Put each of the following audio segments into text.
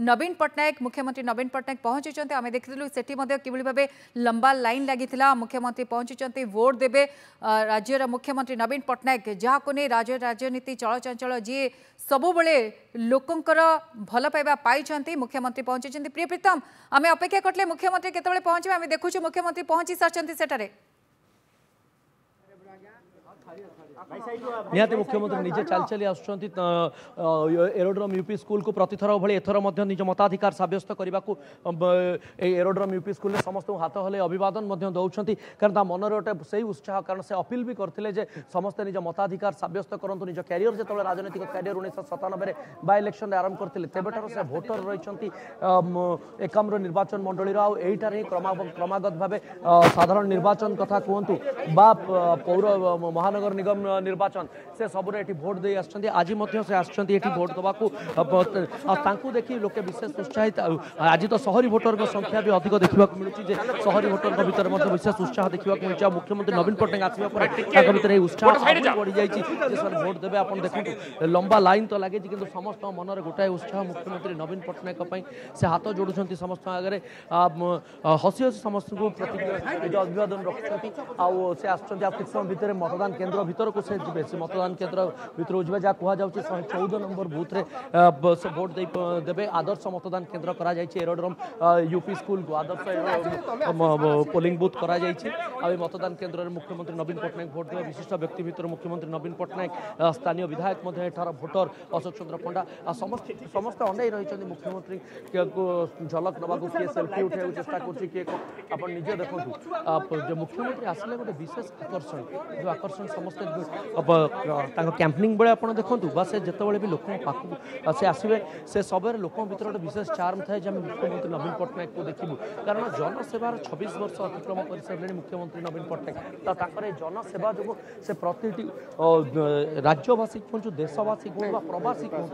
नवीन पट्टनायक मुख्यमंत्री नवीन पट्टनायक पहुंची आम देखी से भाव लंबा लाइन लगी मुख्यमंत्री पहुंची वोट देवे राज्यर मुख्यमंत्री नवीन पट्टनायक जहाक नहीं राज्य राजनीति चलचंचल जी सबुबले लोकंर भल पाइबा पाई मुख्यमंत्री पहुंची। प्रिय प्रीतम आम अपेक्षा करते मुख्यमंत्री केतबले पहुंचे आम देखु मुख्यमंत्री पहुंची सारी से निहाती मुख्यमंत्री निजे चली चली आसुंट एरोड्रम यूपी स्कूल को प्रति थर भाई एथर निज मताधिकार सब्यस्त करने को एरोड्रम यूपी स्कूल में समस्त हाथ हल अभिवादन दौरान कारण मनर गोटे से उत्साह कारण से अपील भी करते समस्ते निज मताधिकार सब्यस्त करूँ निज क्यारियर जो राजनैतिक क्यारियर 1997 बाय इलेक्शन आरंभ करते तेबर से भोटर रही एकाम्र निर्वाचन मंडल आईटार ही क्रमागत भाव साधारण निर्वाचन कथा कहतु बा पौर महानगर निगम निर्वाचन से सबुरे भोट दे आज से आोट देवाक देखी लोके विशेष उत्साहित आज तो शहरी भोटर संख्या भी अधिक देखा मिलूँ शहरी भोटर भितर विशेष उत्साह देखा मिलूँ। मुख्यमंत्री नवीन पट्टनायक आसने उत्साह बढ़ी जाए भोट देवे आप देखते लंबा लाइन तो लगे कि समस्त मनरे गोटाए उत्साह मुख्यमंत्री नवीन पट्टनायक से हाथ जोड़ुं समस्त आगे हसी हसी समस्त को अभिवादन रखुंट से आस भर मतदान केन्द्र भर को से जी मतदान केन्द्र भर जी जहाँ कहु 114 नंबर बूथ से भोट देवे आदर्श मतदान केन्द्र करा एरोड्रम यूपी स्कूल को आदर्श पोलिंग बूथ करा मतदान केन्द्र में मुख्यमंत्री नवीन पट्टनायक भोट देवे। विशिष्ट व्यक्ति भर मुख्यमंत्री नवीन पट्टनायक स्थानीय विधायक भोटर अशोक चंद्र पंडा समस्त अनई रही मुख्यमंत्री झलक नवा किए सेल्फी उठाइबा चेष्टा करजे देखो मुख्यमंत्री आसले गोटे विशेष आकर्षण जो आकर्षण समस्त कैंपेनिंग बेले आप देखते बा से जिते भी लोक से आसवे से सब लोक भर गोटे विशेष चार्म था मुख्यमंत्री नवीन पट्टनायक को देखू कारण जनसेवार 26 वर्ष अतिक्रम कर सारे मुख्यमंत्री नवीन पट्टनायक जनसेवा जो से प्रति राज्यवासी कहूँ देशवासी कहूँ प्रवासी कहूँ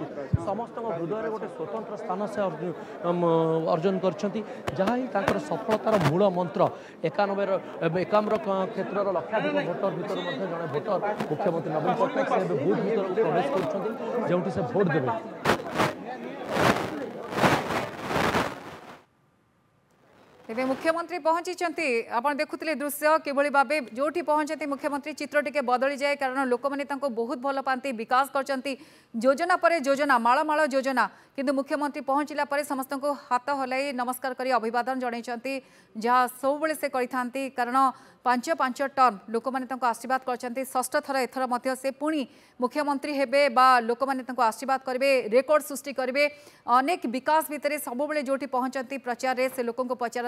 समस्त हृदय में गोटे स्वतंत्र स्थान से अर्जन कर सफलतार मूल मंत्र 91 क्षेत्र लक्षाधिक भोटर भर जड़े भोटर मुख्यमंत्री नवीन पट्टनायक से बूथ भर को प्रवेश करोटी से भोट देवे। तेज मुख्यमंत्री पहुंची आपण देखुले दृश्य किभली भाव जो पहुंचती मुख्यमंत्री चित्र टिके बदली जाए कारण लोक मैंने बहुत भल पाती विकास करते योजना पर योजना मालमाल योजना किंतु मुख्यमंत्री पहुंचला पर समस्त को हाथ हल्ई नमस्कार कर अभिवादन जनइंट जहाँ सब से करते कारण पांच पांच टर्म लोक मैंने आशीर्वाद करते षष्ठ थर एथर से पुणी मुख्यमंत्री हेबे बा लोक मैंने आशीर्वाद करेंगे रेकर्ड सृष्टि करेंगे अनेक विकास भितर सबुबले जो पहुंचती प्रचार से लोक पचार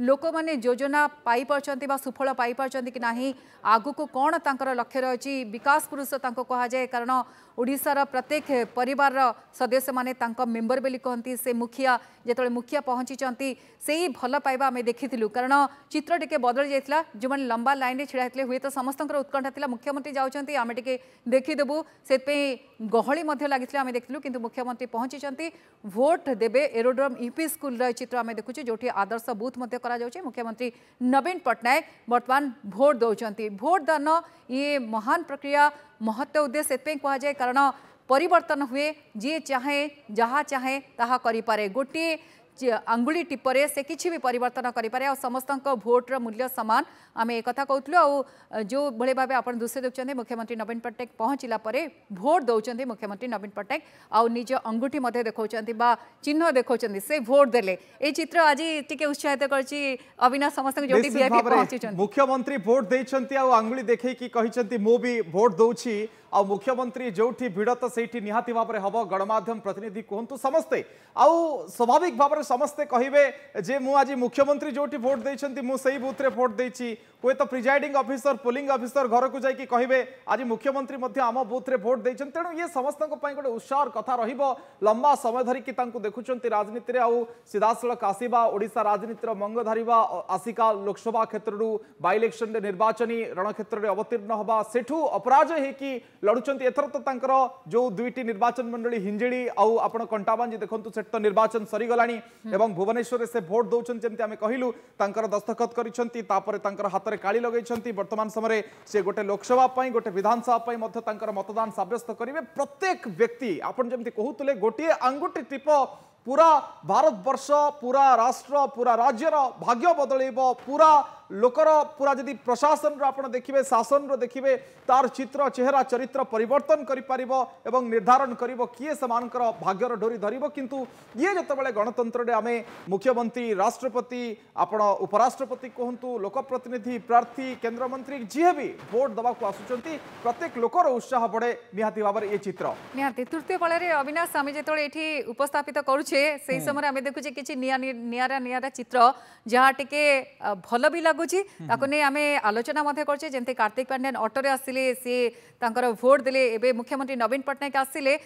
लोक माने योजना पाई परचंती बा सुफल पाई परचंती कि नाही आगु को कौन तांकर लक्ष्य रही विकास पुरुष तांको कहा जाए कारण ओडिशार प्रत्येक परिवार सदस्य माने तांको मेंबर बेली कहती से मुखिया जेतले मुखिया पहुंची से ही भल पाइबा आम देखीलु कारण चित्र टिके बदल जाइतिला जो माने लंबा लाइन रे छिड़ा हेतले हुए तो समस्तंकर उत्कंठा थिला मुख्यमंत्री जाउचंती आम टिके देखि देबु सेतपे गहळी मध्ये लागितिला आम देखिलु किंतु मुख्यमंत्री पहुंची वोट देबे एरोड्रम यूपी स्कूल रे चित्र आम देखुचे जोठी आदर्श बूथ मध्य करा जाउचे मुख्यमंत्री नवीन पट्टनायक वर्तमान भोट दौरान भोट दान ये महान प्रक्रिया महत्व उद्देश्य से कह जाए कारण परिवर्तन हुए जी चाहे जहाँ चाहे ताहा करिपारे गोटे आंगुली टिपरे से किसी भी परिवर्तन करें और समस्त भोट्र मूल्य सामान आम एक कहूँ आ जो भाई भाव आप दृश्य देखते मुख्यमंत्री नवीन पट्टनायक पहुँचला भोट दौरान मुख्यमंत्री नवीन पट्टनायक आउ निज अंगूठी देखा बा चिन्ह देखा से भोट देले ये चित्र आज टी उत्साहित करविनाश समस्त पहुंची मुख्यमंत्री भोट देते आंगुली देखते मु भी भोट दौची आ मुख्यमंत्री जो भिड़ तो सही निहाती भाव में हम गणमाध्यम प्रतिनिधि कहतु समस्ते आउ स्वाभाविक भाव में समस्ते कहे जे मु आज मुख्यमंत्री जो भोट देती मुझे बुथ्रे भोट देती हे तो प्रिजाइडिंग ऑफिसर पोलिंग ऑफिसर घर को जाकि कहे आज मुख्यमंत्री आम बुथ्रे भोट देते तेणु ये समस्त गोटे उत्साह कथा लंबा समय धरिकी देखुं राजनीति आउ सीधासलख आसवा ओडिशा राजनीतिर मंग धरवा आसिका लोकसभा क्षेत्र बाय इलेक्शन निर्वाचनी रणक्षेत्र में अवतीर्ण हवा सेठू अपराजय होकि लड़ुंट एथर तो जो दुईटी निर्वाचन मंडली हिंजिड़ी आउ आप कंटाबांजी देखते से तो निर्वाचन सरीगला एवं भुवनेश्वर से भोट दौरान आम कहलु दस्तखत कर हाथ में काली लगे बर्तमान समय से गोटे लोकसभा गोटे विधानसभा मतदान सब्यस्त करेंगे प्रत्येक व्यक्ति आपड़ जमी कहते गोटे आंगुठी टीप पूरा भारतवर्ष पूरा राष्ट्र पूरा राज्यर भाग्य बदलेब पूरा लोकर पूरा जदि प्रशासन आपड़ देखिए शासन देखिए तार चित्र चेहरा चरित्र परिवर्तन करिपारिबो निर्धारण करिबो किए समानकर भाग्यर डोरी धरिबो। किंतु ये जतबेले गणतंत्र रे आमे मुख्यमंत्री राष्ट्रपति आपण उपराष्ट्रपति कहंतु लोकप्रतिनिधि प्रार्थी केन्द्रमंत्री जे भी भोट दवाक आसुचंती प्रत्येक लोकर उत्साह बढ़े निहाती भाव ये चित्र निहाती। तृतीय बलरे अविनाश आम जो ये उपस्थापित करुचे से समय आम देखुचे कि निरा निरा चित्र जहाँ टे भल भी लगुच नहीं आलोचना करते। कार्तिक पांड्यान ऑटो आसिले सी तर भोट देले एबे मुख्यमंत्री नवीन पटनायक आसिले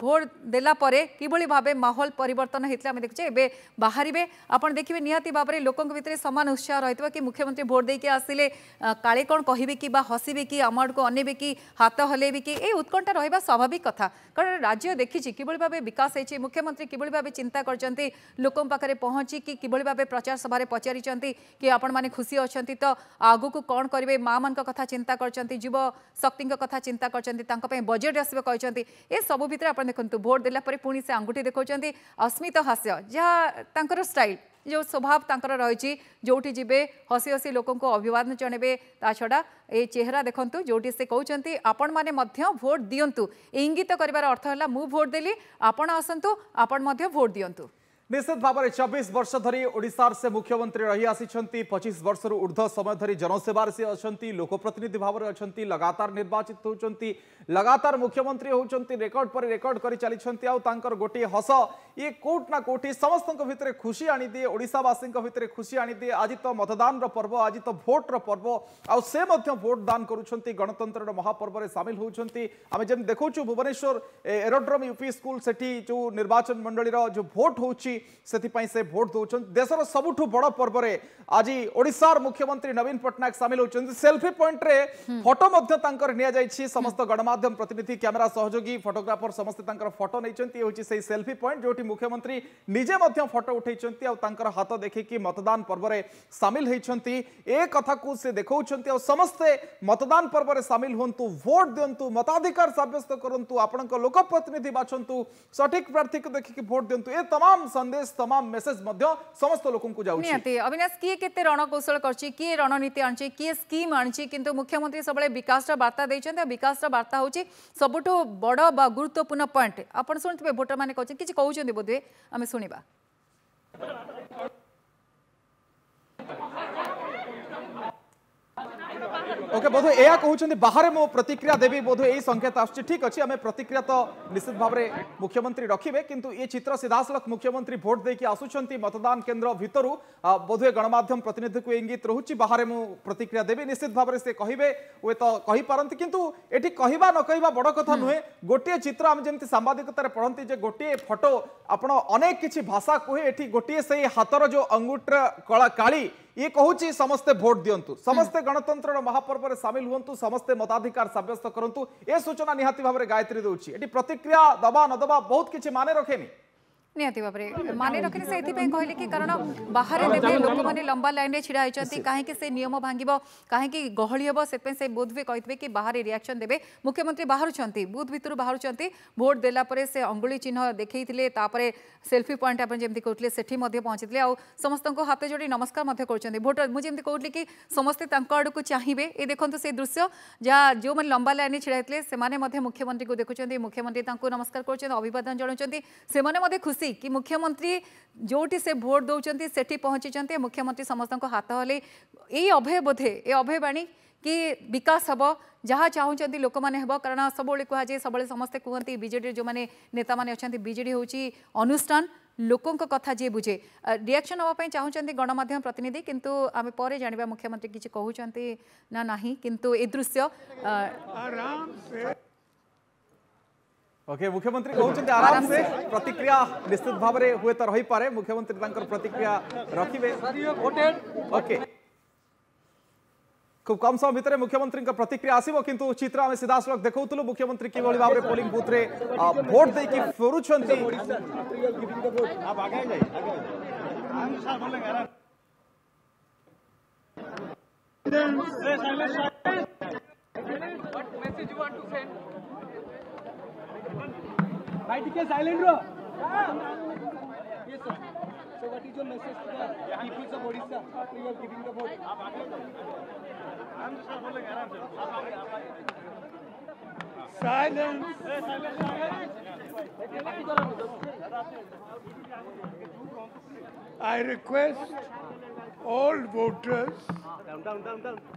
भोट देला परे किभली भाबे माहौल परिवर्तन होता आम देखुचे। एबे बाहरिबे आपण देखिबे निहाती भाबरे लोकंक भितरे समान उत्साह रहितबा कि मुख्यमंत्री भोट देके आसिले काले कोन कहिबे कि बा हसीबे कि आम आड़को अनेबे कि हाथ हलेबे कि ए उत्कंठा रहिबा स्वाभाविक कथा। कारण राज्य देखिछि किभली भाबे विकास होइछि, मुख्यमंत्री किभली भाबे चिंता करचंती, लोकंक पाखरे पहुंची कि किभली भाबे प्रचार सभारे पचारिचंती कि आपण माने खुशी अछंती तो आगु को कोन करिवे, मां मान कथा चिंता करचंती, जीव शक्ति कथा चिंता करचंती, तांका पे बजेट आसबे कहचंती। ए सबु भितर आपण देखंतु भोट देला परे पुणी से अंगुठी देखौचंती अस्मित हास्य जहाँ तांकर स्टाइल जो स्वभाव तांकर रहिछि जोठी जिबे हसी हसी लोकन को अभिवादन जणेबे। ता छडा ए चेहरा देखंतु जोठी से कहउचंती आपण माने मध्य भोट दियंतु, इंगित करिवार अर्थ हला मु भोट देली आपण आसंतु आपण मध्य भोट दियंतु। निश्चित भाव में 24 वर्ष धरी ओडिशा से मुख्यमंत्री रही आसी, 25 वर्ष रु ऊर्ध्व समय धरी जनसेवार से अच्छी लोकप्रतिनिधि भाव में अच्छी, लगातार निर्वाचित होती, लगातार मुख्यमंत्री होती, रेकर्ड पर रेकर्ड कर चली आर गोटे हस ये कोट ना कोटी समस्त भितर खुशी आनीदिए, ओडावासी भितर खुशी आनीदिए। आज तो मतदान पर्व, आज तो भोट्र पर्व, आउ भोट दान करुँच गणतंत्र महापर्व में सामिल होती। आम जमी देखु भुवनेश्वर एरोड्रम यूपी स्कूल से जो निर्वाचन मंडल जो भोट हो से भोट दौरान देशर सबुठ बड़ पर्व आज ओडिशार मुख्यमंत्री नवीन पटनायक सामिल होती। सेल्फी पॉइंट रे फोटो नि समस्त गणमाध्यम प्रतिनिधि कैमेरा सहयोगी फोटोग्राफर समस्ते फोटो नहीं से सेल्फी पॉइंट जो मुख्यमंत्री निजे फोटो उठाई हाथ देखिकी मतदान पर्व में सामिल होती। ए कथा को से देखा समस्ते मतदान पर्व में सामिल हूँ, भोट दिंतु, मताधिकार सब्यस्त करूँ, आपण लोकप्रतिनिधि बाछंतु, सठिक प्रार्थी को देखिकी भोट दिंतु। ए तमाम संदेश तमाम मेसेज मध्य समस्त लोकन को जाउछि। नियति अविनाश किए केते रणकौशल करछि, किए रणनीति आनछि, किए स्कीम आनछि, किंतु मुख्यमंत्री सबले विकास वार्ता देइछन्ते। विकास वार्ता होछि सबटु बड़ बा गुरुत्वपूर्ण पॉइंट। आपण सुनथिबे भोटर माने कहछि किछि कहउछन्ते बोधे आमे सुनिबा। ओके बोधे एया कहउछन्ते बाहर मो प्रतिक्रिया देबी बोधे एई संकेत आछी। ठीक अछि हमें प्रतिक्रिया तो निश्चित भाव में मुख्यमंत्री रखिबे, किंतु ये चित्र सीधासलख मुख्यमंत्री भोट देकी आसुछन्ती मतदान केन्द्र भितरु बोधे गणमाध्यम प्रतिनिधि को इंगित रहुछि बाहर मो प्रतिक्रिया देबी। निश्चित भाव में से कहिबे वे तो कहि पारंती, किंतु एठी कहिबा न कहिबा बड़ कथा नुहे। गोटे चित्र आम जेंति सांबादिकतार पढ़ंती जे गोटे फोटो आपण अनेक किछि भाषा कहे, एठी गोटे से हातर जो अंगुठर कला काली ये कहूँ समस्ते भोट दिंतु, समस्ते गणतंत्र महापर्व में सामिल हूँ, समस्ते मताधिकार सब्यस्त करूँ। ये सूचना निहाती भाव में गायत्री दूची। एटी प्रतिक्रिया दबा न दबा बहुत किसी माने रखेनी, निहाती भाव माने रखे से कहले कि कारण बाहर देखिए लोक मैंने लंबा लाइन में ढड़ा होती कहीं से नियम भांग कहीं गहली हे से बुथ भी कहे कि बाहर रिएक्शन देवे। मुख्यमंत्री बाहर बुथ भर बाहर भोट देलापर से अंगुली चिन्ह देखते सेल्फी पॉइंट आप कहते से पहुंची थे समस्त हाथ जोड़ी नमस्कार कर भोटर मुझे कहली कि समस्ते आड़ को चाहिए। ये देखते से दृश्य जहाँ जो मैंने लंबा लाइन में ढड़ा होते मुख्यमंत्री को देखुं, मुख्यमंत्री नमस्कार कर अभिवादन जनावने खुशी कि मुख्यमंत्री जोटी से भोट दौरान सेठी पहुंची मुख्यमंत्री समस्त हाथ हले। ये अभय बोधे ये अभय बाणी कि विकास हम जहाँ चाहूँगी लोक मैंने हे कारण सबुले कहुए सब समस्ते कहते बीजेडी जो मैंने नेता मैंने अच्छा बीजेडी होची अनुष्ठान लोकों कथा जी बुझे रिएक्शन हाँपाई चाहूँगी गणमाध्यम प्रतिनिधि। किंतु आम पर जाना मुख्यमंत्री किसी कहते ना ना किंतु ये दृश्य ओके मुख्यमंत्री कहते आराम से प्रतिक्रिया निश्चित भाव में हुए तो रही पारे मुख्यमंत्री तांकर प्रतिक्रिया रखिबे। ओके खूब कम समय भितर मुख्यमंत्री प्रतिक्रिया आसिबो, किंतु चित्र आम सीधासल देखौतलु मुख्यमंत्री किभली भाव में पोलिंग बूथ रे भोट देकी फेरुछंती। आप आगे जाई भाई टिके साइलेंट रहो। Yes, sir. So what is your message to the people of Odisha who you are giving the vote? Silence. I request all voters,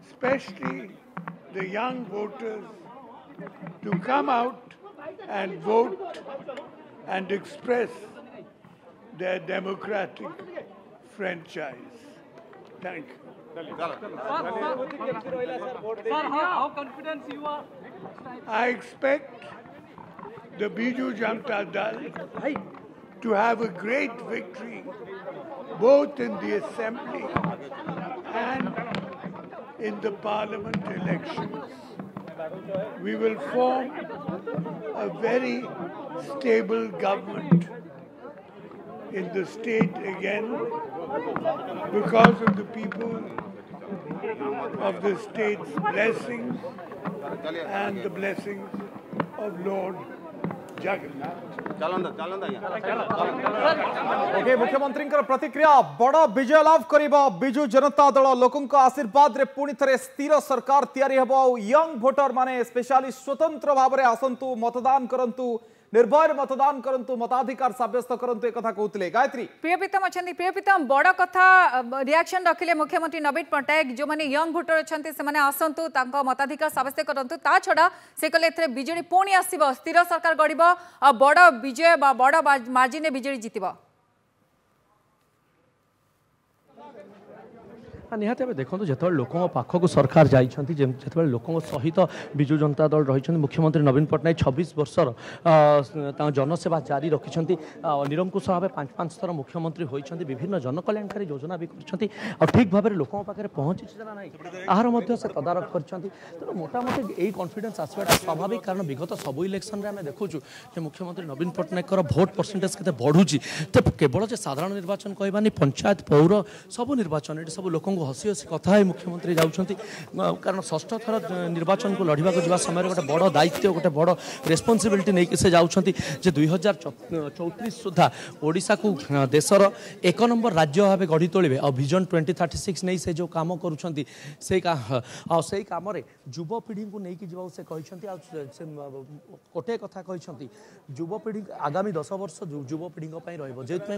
especially the young voters, to come out and vote and express their democratic franchise. Thank you. Sir, how confident you are? I expect the Biju Janata Dal to have a great victory both in the assembly and in the parliament elections. We will form a very stable government in the state again because of the people of the state's blessings and the blessings of Lord मुख्यमंत्री प्रतिक्रिया बड़ विजय लाभ करजु जनता दल लोकों आशीर्वाद रे पुणी थे स्थिर सरकार तैयारी हेब यंग वोटर माने स्पेशली स्वतंत्र भाव में आसतु मतदान करंतु निर्भय मतदान करंतु मताधिकार सब्यस्त करंतु एक कथा कहते गायत्री प्रियप्रीतम अच्छा प्रियप्रीतम बड़ कथा रिएक्शन रखिले मुख्यमंत्री नवीन पट्टनायक जो माने यंग वोटर अच्छे से आसतु मताधिकार सब्यस्त करंतु छड़ा से कले बीजेडी पुणी आसब स्थिर सरकार गढ़ आ बड़ विजय बड़ मार्जिन बीजेडी जितब निहाती भाव देखो जो लोक पाखक सरकार जाते लोक सहित विजु जनता दल रही मुख्यमंत्री नवीन पट्टनायक 26 वर्षर जनसेवा जारी रखिंट निरंकुश भाव पांच पांच थर मुख्यमंत्री होती विभिन्न जनकल्याणकारी योजना भी कर ठीक भाव में लोक पाखे पहुँची ना ना यार से तदारख कर मोटामोटी यही कन्फिडेन्स आसवाटा स्वाभाविक कारण विगत सबू इलेक्शन में आम देखुचु मुख्यमंत्री नवीन पट्टनायक भोट परसेंटेज के बढ़ुची तो केवल जो साधारण निर्वाचन कहबानी पंचायत पौर सब निर्वाचन ये सब लोक हसी हसी कथा है मुख्यमंत्री जाऊँच कारण षष्ठ थर निर्वाचन को लड़ाक जावा समय गोटे बड़ दायित्व गोटे बड़ रेस्पनसबिलिटी नहीं से जाऊँच 2034 सुधा ओडिशा को देशर एक नंबर राज्य भाव गढ़ी तोलिबे और विजन 2036 नहीं से जो काम करुँच से कम युवपीढ़ी को लेकिन से गोटे कथा कहते युवपीढ़ी आगामी 10 वर्ष युवपीढ़ी रोपाई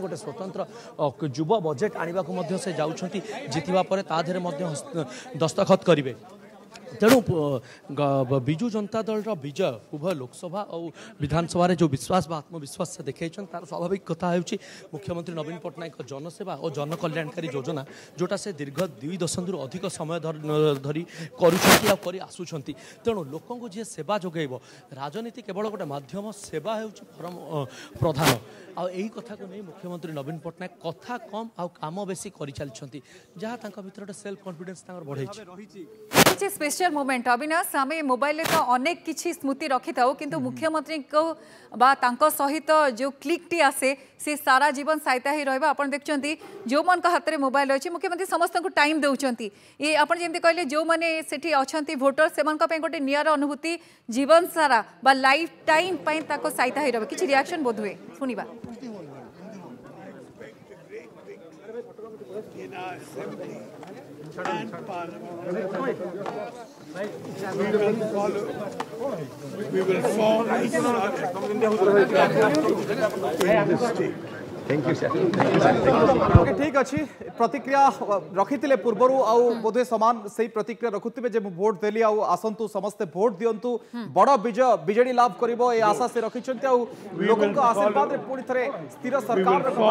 गोटे स्वतंत्र युव बजेट आने से जाऊँच जितवा दस्तखत करेंगे तेणु विजु जनता दल विजय उभय लोकसभा और विधानसभा जो विश्वास आत्मविश्वास से देखे तार स्वाभाविक कथा हो मुख्यमंत्री नवीन पट्टनायक जनसेवा और जनकल्याणकारी योजना जोटा से दीर्घ 2 दशंधि अधिक समय धरी कर आसुंट तेणु लोक जी सेवा जोगेब राजनीति केवल गोटे मध्यम सेवा हो प्रधान आ यही कथा को नहीं मुख्यमंत्री नवीन पट्टनायक कथा कम आ काम बेसी कर चलती जहाँ भर सेल्फ कॉन्फिडेंस बढ़े स्पेशल मोमेंट अविनाश आम मोबाइल तो अनेक किसी स्मृति रखी था किंतु मुख्यमंत्री को बात सहित जो क्लिक टी आसे से सारा जीवन सहायता ही रहा आप देखते जो मन हाथ में मोबाइल अच्छे मुख्यमंत्री समस्त को टाइम देउछंती ये आप जमी कहले जो मैंने सेठी अच्छा भोटर से गोटे नियर अनुभूति जीवन सारा बा लाइफ टाइम सहायता ही रहा कि रिएक्शन बोध हुए शुणा And we will form a state. Thank you, sir. Okay, ठीक अच्छी प्रतिक्रिया रखी थे पूर्वर आधे सामान से प्रतिक्रिया रखुवे जो भोट देली आसतु समस्ते भोट दिंतु बड़ विजय बीजेडी लाभ कर आशा से रखी लोक आशीर्वाद पुणी थे स्थिर सरकार